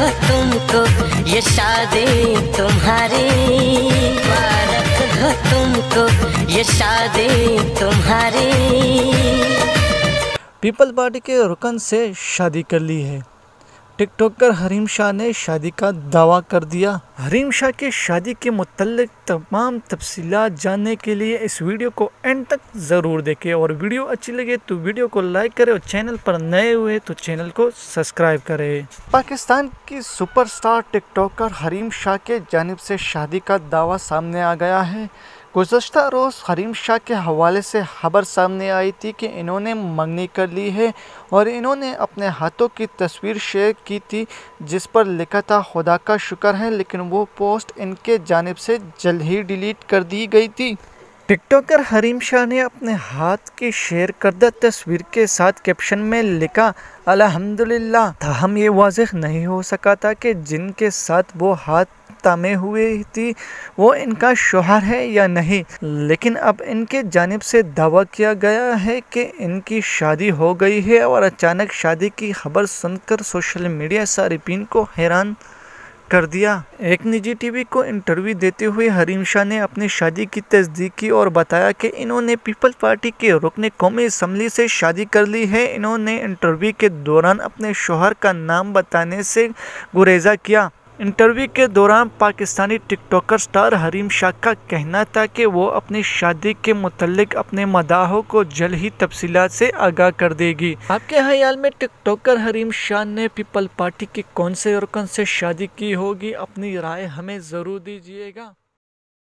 हो तुमको ये शादी तुम्हारी, मुबारक हो तुमको ये शादी तुम्हारी। पीपल्स पार्टी के रुकन से शादी कर ली है। टिकटॉकर हरीम शाह ने शादी का दावा कर दिया। हरीम शाह की शादी के मुतल्लिक तमाम तफसीलात जानने के लिए इस वीडियो को एंड तक ज़रूर देखें, और वीडियो अच्छी लगे तो वीडियो को लाइक करें, और चैनल पर नए हुए तो चैनल को सब्सक्राइब करें। पाकिस्तान की सुपरस्टार टिकटॉकर हरीम शाह के जानिब से शादी का दावा सामने आ गया है। गुज़श्ता रोज़ हरीम शाह के हवाले से खबर सामने आई थी कि इन्होंने मंगनी कर ली है, और इन्होंने अपने हाथों की तस्वीर शेयर की थी जिस पर लिखा था खुदा का शुक्र है, लेकिन वो पोस्ट इनके जानिब से जल्द ही डिलीट कर दी गई थी। टिकटॉकर हरीम शाह ने अपने हाथ की शेयर करदा तस्वीर के साथ कैप्शन में लिखा अल्हम्दुलिल्लाह। ताहम ये वाज़ेह नहीं हो सका था कि जिनके साथ वो हाथ तामे हुए थी वो इनका शोहर है या नहीं, लेकिन अब इनके जानिब से दावा किया गया है कि इनकी शादी हो गई है। और अचानक शादी की खबर सुनकर सोशल मीडिया सारिफीन को हैरान कर दिया। एक निजी टीवी को इंटरव्यू देते हुए हरीम शाह ने अपनी शादी की तस्दीक की और बताया कि इन्होंने पीपल्स पार्टी के रुकन कौमी असम्बली से शादी कर ली है। इन्होंने इंटरव्यू के दौरान अपने शोहर का नाम बताने से गुरेजा किया। इंटरव्यू के दौरान पाकिस्तानी टिकटॉकर स्टार हरीम शाह का कहना था कि वो अपनी शादी के मुतल्लिक अपने मदाहों को जल्द ही तफसीलात से आगाह कर देगी। आपके ख्याल में टिकटॉकर हरीम शाह ने पीपल्स पार्टी के कौन से रुकन से शादी की होगी? अपनी राय हमें ज़रूर दीजिएगा।